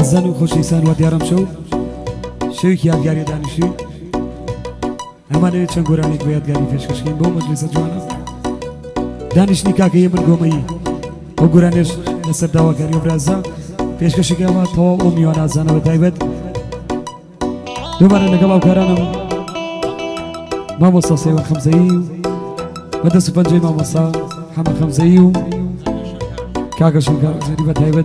هزن و خوش ایسان و دیارم شو شوی که یادگاری دانشی همانه چند گورانیک به یادگاری پیشکش کنیم با مجلس جوانم دانشنی که یه من گومهی و گورانش نصر دواگری و برازا پیشکشی که ما تا و میوان آزانه و دایبت دوباره لگل آوکارانم ماما ساسه و خمزهی و دست پنجه ماما سا حمد خمزهی و کاکشون کارزنی و دایبت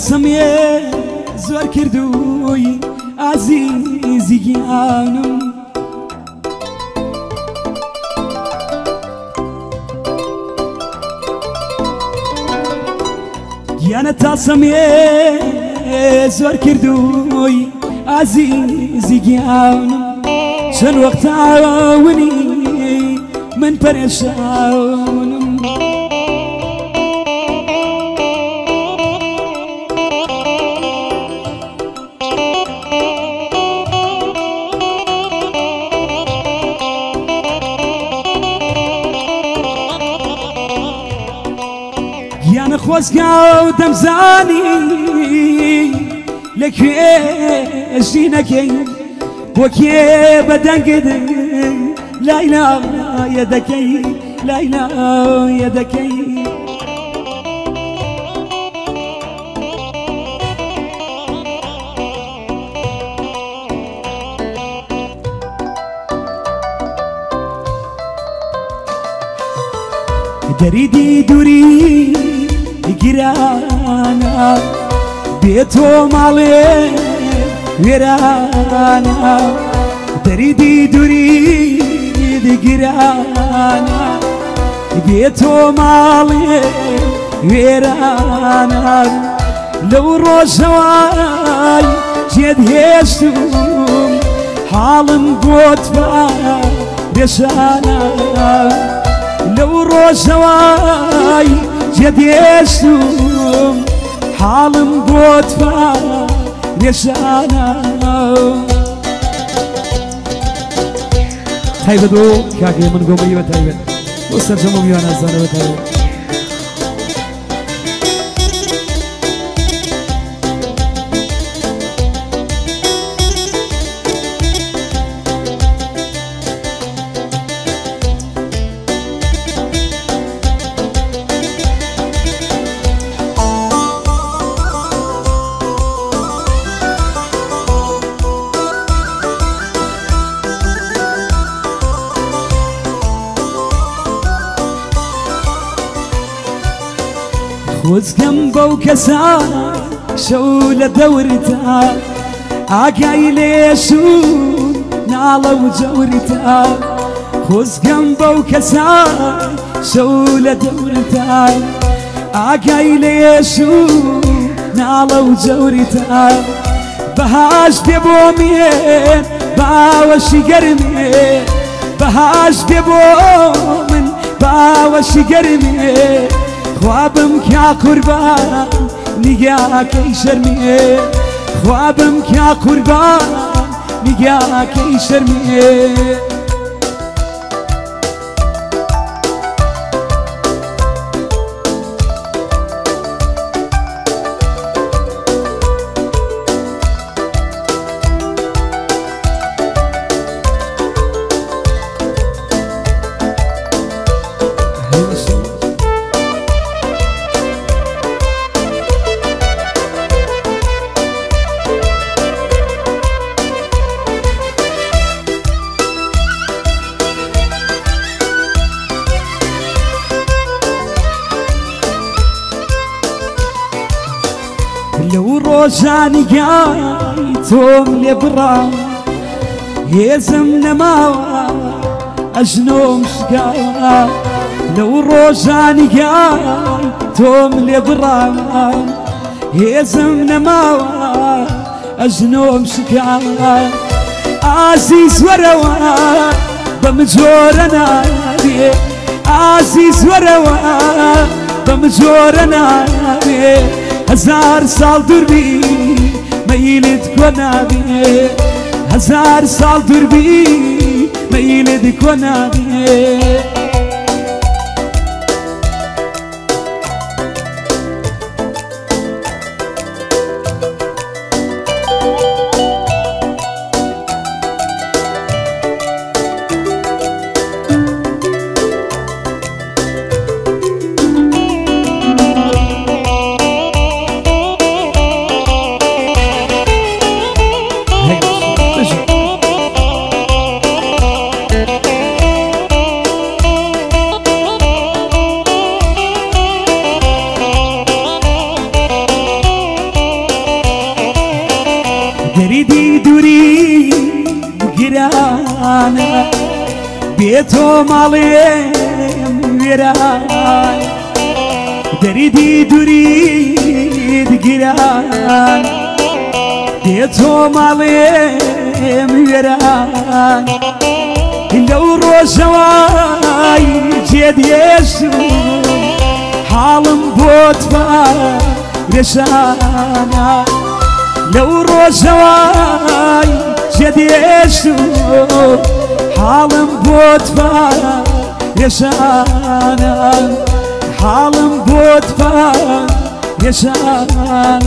سمیه زور کردوی عزیزی آنم یانه تا سمیه زور کردوی عزیزی آنم چند وقت آونی من پریشانم خوزگاو دمزانی لکه اشی نکی بوکه بدنگ دن لیلا یادکی لیلا یادکی دریدی دوری گیرانا به تو ماله ویرانا دریدی دوری گیرانا به تو ماله ویرانا لو روزهای جدیشم حالم بود با دشانا لو روزهای جديشتم حالم بوتفا نشانا تايبدو كاكي من قومي وتايبد وسترجمو ميوانا الزانة وتايبد وزقم بوكسا شول دورتا عقاي ليشون نالا وجورتا وزقم بوكسا شول دورتا عقاي ليشون نالا وجورتا بهاش ببومين باوش قرمي بهاش ببومين باوش قرمي خوابم کیا قربان نگیا کی شرمیه خوابم کیا قربان نگیا کی شرمیه لو روجاني قايتهم لبرا يا زمنا ما اجنومش قاي لو روجاني قايتهم لبرا يا زمنا ما اجنومش قاي عزيز وروان بمجورنا عزيز وروان بمجورنا هزار سال دور بی میلت کنابی هزار سال دور بی میلت کنابی دردی دوری بگیرانه بیتو مالیم ویران دردی دوری بگیرانه بیتو مالیم ویران لو روزهای جدیشون حالم بود با رشانه لو روزواي جديشو حالم بود با يشانا حالم بود با يشانا